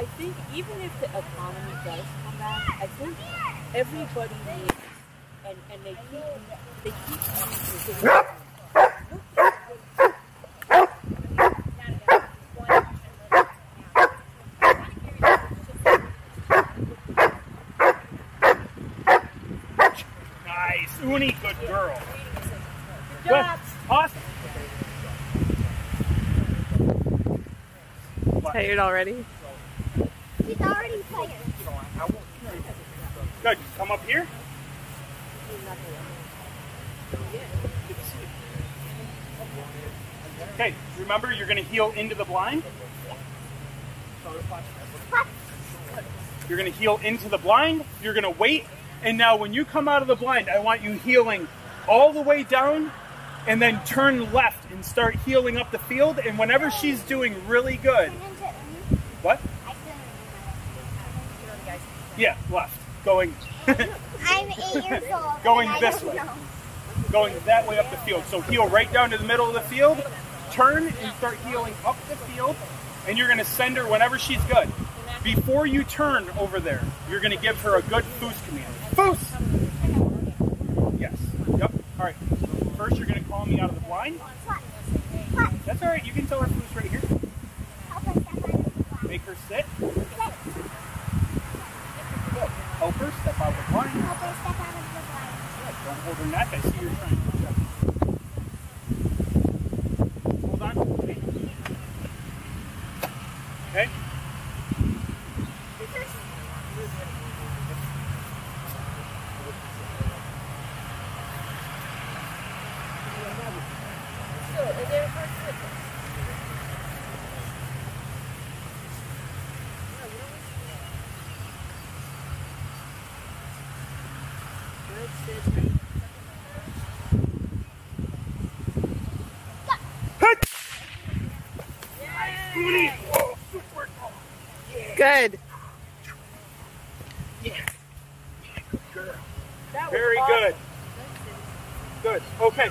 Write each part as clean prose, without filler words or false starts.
I think even if the economy does come back, I think everybody needs, and they keep using it. Nice, Uni, good girl. Good job. Awesome. Tired already? She's already tired. Good, come up here. Okay, remember you're going to heel into the blind. You're going to heel into the blind, you're going to wait, and now when you come out of the blind, I want you heeling all the way down and then turn left and start heeling up the field, and whenever she's doing really good. What? Yeah, left. Going. I'm 8 years old. Going this way. Going that way up the field. So heel right down to the middle of the field, turn and start heeling up the field, and you're going to send her whenever she's good. Before you turn over there, you're going to give her a good foos command. Foos! Yes. Yep. All right. First, you're going to call me out of the blind. That's all right. You can tell her foos right here. Make her sit. Help her step out of the blind. Help her step out of the blind. Good. Don't hold her neck. I see you're trying to push up. Hold on. Okay. Good. Yeah. Good girl. Very good. Good. Okay.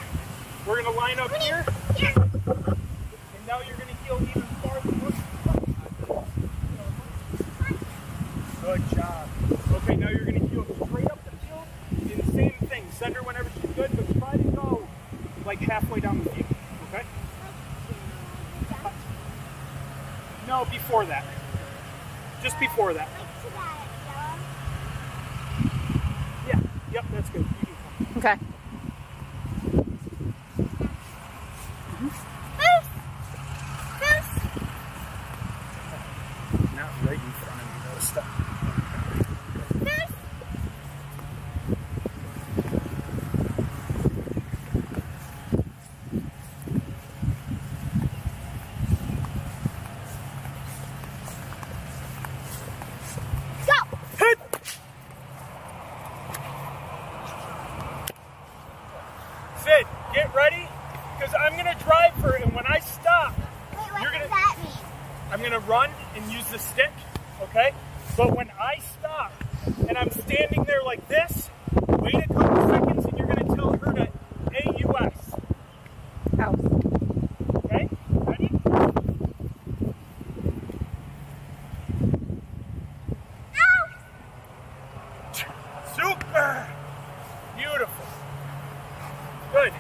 We're going to line up here. And now you're going to heel even farther. Good job. Okay, now you're going to heel straight up the field. Do the same thing. Send her whenever she's good, but try to go like halfway down the field. Okay? No, before that. Just before that. Yeah, yep, that's good. You can come. Okay. Get ready, because I'm going to drive her, and when I stop, I'm going to run and use the stick, okay? But when I stop, and I'm standing there like this, wait a couple seconds, and you're going to tell her to A-U-S. House. Okay? Ready? Ow! Super! Beautiful. Good.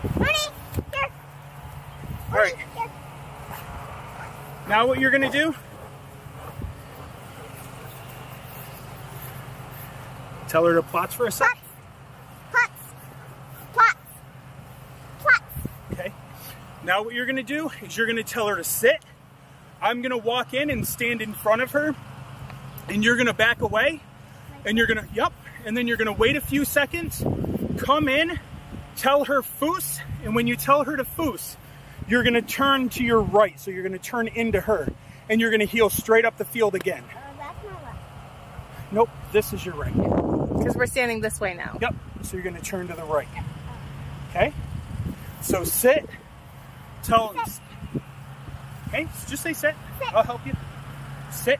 All right. Now what you're going to do, tell her to plots for a sec. Plots. Plots. Plots. Plots. Okay. Now what you're going to do is you're going to tell her to sit. I'm going to walk in and stand in front of her, and you're going to back away, and you're going to, yep, and then you're going to wait a few seconds, come in, tell her foos, and when you tell her to foos, you're going to turn to your right, so you're going to turn into her, and you're going to heel straight up the field again. That's my left. Nope, this is your right. Because we're standing this way now. Yep, so you're going to turn to the right. Okay? So sit, tell her. Okay, so just say sit. Sit. I'll help you. Sit,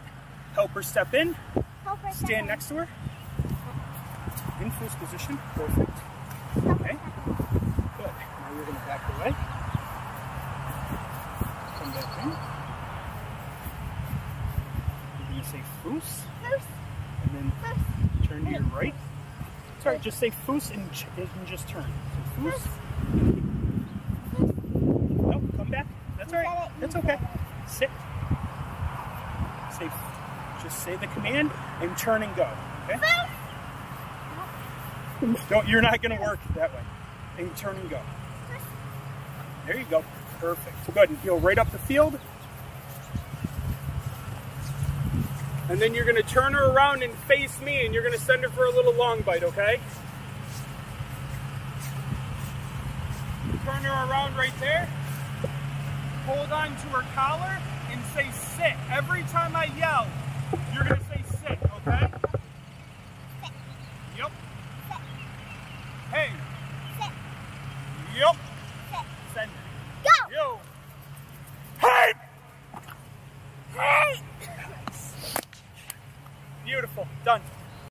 help her step in, help her stand next to her. In foos position, perfect. Okay, good. Now you're going to back away. Come back in. You're going to say foos. Alright, just say Fuß and just turn. So Fuß. Nope, come back. That's alright. That's okay. Sit. Say, just say the command and turn and go. Okay? Don't, you're not going to work that way. And turn and go. There you go. Perfect. So go ahead and heel right up the field. And then you're going to turn her around and face me, and you're going to send her for a little long bite, okay? Turn her around right there. Hold on to her collar and say sit. Every time I yell, you're going to say sit, okay? Sit. Yep. Sit. Hey. Sit. Yep. Sit. Send it. Go. Yo. Hey. Hey. Beautiful. Done.